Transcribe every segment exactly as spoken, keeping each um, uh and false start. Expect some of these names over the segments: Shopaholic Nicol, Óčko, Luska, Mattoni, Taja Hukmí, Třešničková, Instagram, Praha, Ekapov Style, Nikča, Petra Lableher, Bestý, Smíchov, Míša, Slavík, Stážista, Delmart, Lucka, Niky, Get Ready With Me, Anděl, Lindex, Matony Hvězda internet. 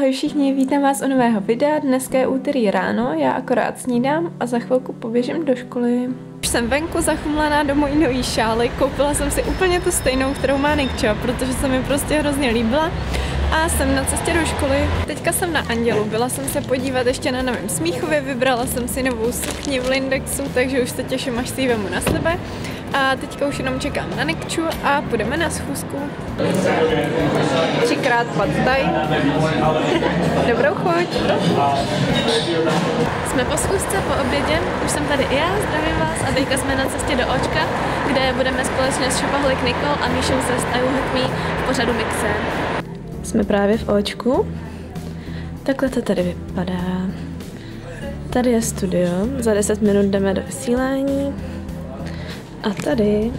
Ahoj všichni, vítám vás u nového videa. Dneska je úterý ráno, já akorát snídám a za chvilku poběžím do školy. Už jsem venku zachumlená do mojí nový šály, koupila jsem si úplně tu stejnou, kterou má Nikča, protože se mi prostě hrozně líbila. A jsem na cestě do školy. Teďka jsem na Andělu, byla jsem se podívat ještě na novém Smíchově, vybrala jsem si novou sukni v Lindexu, takže už se těším, až si ji vemu na sebe. A teďka už jenom čekám na Nikču a půjdeme na schůzku. Třikrát pad thai. Dobrou chuť. Jsme po schůzce, po obědě, už jsem tady i já, zdravím vás a teďka jsme na cestě do Óčka, kde budeme společně s Shopaholic Nicol a Míšou se s Tajou Hukmí v pořadu Mixe. Jsme právě v Óčku. Takhle to tady vypadá. Tady je studio, za deset minut jdeme do vysílání. A tady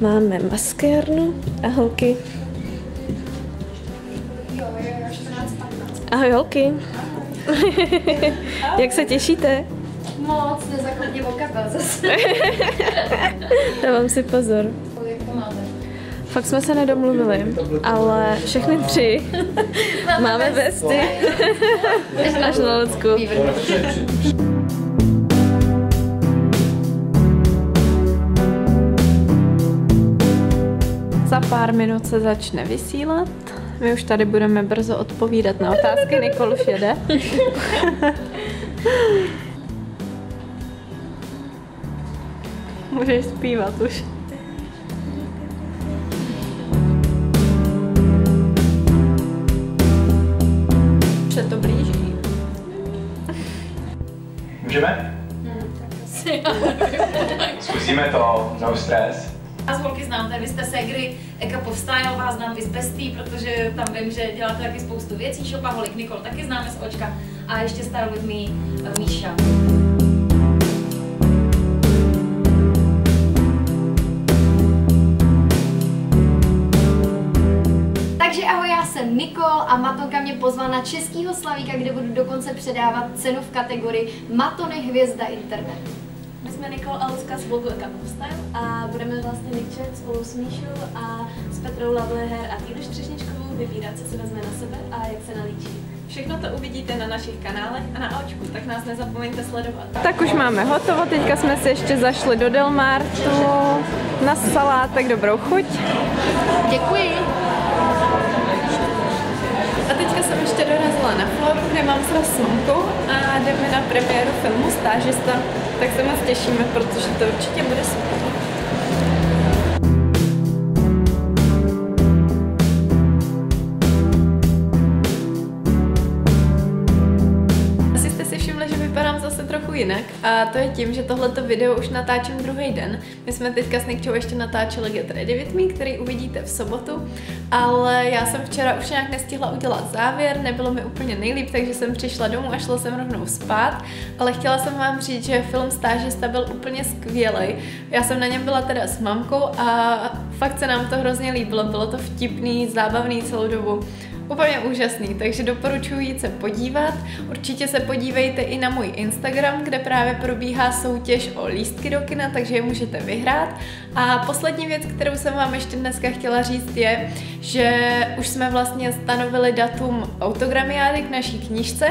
máme maskérnu a holky. Ahoj holky. Jak se těšíte? Moc, nezaklidně vokapel zase. Dávám si pozor. Fakt jsme se nedomluvili, ale všechny tři máme vesty. Až na Lucku. Za pár minut se začne vysílat. My už tady budeme brzo odpovídat na otázky, Nikol už jede. Můžeš zpívat už. Už se to blíží. Můžeme? Hmm, tak asi zkusíme to, no stres. Vás holky znáte, vy jste segry Ekapov Style, vás znám i z Bestý, protože tam vím, že děláte taky spoustu věcí, Shopaholic Nicol taky známe z Óčka a ještě Style With Me Míša. Takže ahoj, já jsem Nikol a Matonka mě pozvala na Českýho slavíka, kde budu dokonce předávat cenu v kategorii Matony Hvězda internet. My jsme Nikol a Luska z blogu Ekapov Style a budeme vlastně Nikčet spolu s Míšou a s Petrou Lableher a týmž Třešničkovou vybírat, co se vezme na sebe a jak se nalíčí. Všechno to uvidíte na našich kanálech a na Óčku, tak nás nezapomeňte sledovat. Tak už máme hotovo, teďka jsme si ještě zašli do Delmartu na salátek, dobrou chuť. Děkuji. A teďka jsem ještě dorazila na Floru, kde mám sraz s mamkou a jdeme na premiéru filmu Stážista. Tak se moc těšíme, protože to určitě bude super. Asi jste si všimli, že vypadám zase trochu jinak a to je tím, že tohleto video už natáčím druhý den. My jsme teďka s Nikčou ještě natáčeli Get Ready With Me, který uvidíte v sobotu, ale já jsem včera už nějak nestihla udělat závěr, nebylo mi úplně nejlíp, takže jsem přišla domů a šla jsem rovnou spát, ale chtěla jsem vám říct, že film Stážista byl úplně skvělej. Já jsem na něm byla teda s mamkou a fakt se nám to hrozně líbilo, bylo to vtipný, zábavný celou dobu. Úplně úžasný, takže doporučuji jít se podívat. Určitě se podívejte i na můj Instagram, kde právě probíhá soutěž o lístky do kina, takže je můžete vyhrát. A poslední věc, kterou jsem vám ještě dneska chtěla říct, je, že už jsme vlastně stanovili datum autogramiády k naší knížce,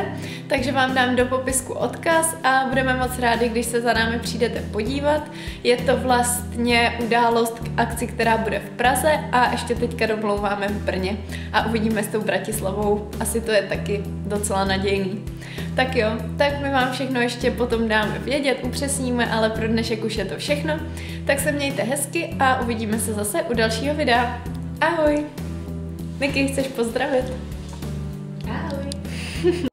takže vám dám do popisku odkaz a budeme moc rádi, když se za námi přijdete podívat. Je to vlastně událost k akci, která bude v Praze a ještě teďka domlouváme v Brně a uvidíme s tou Bratislavou, asi to je taky docela nadějný. Tak jo, tak my vám všechno ještě potom dáme vědět, upřesníme, ale pro dnešek už je to všechno. Tak se mějte hezky a uvidíme se zase u dalšího videa. Ahoj! Niky, chceš pozdravit? Ahoj!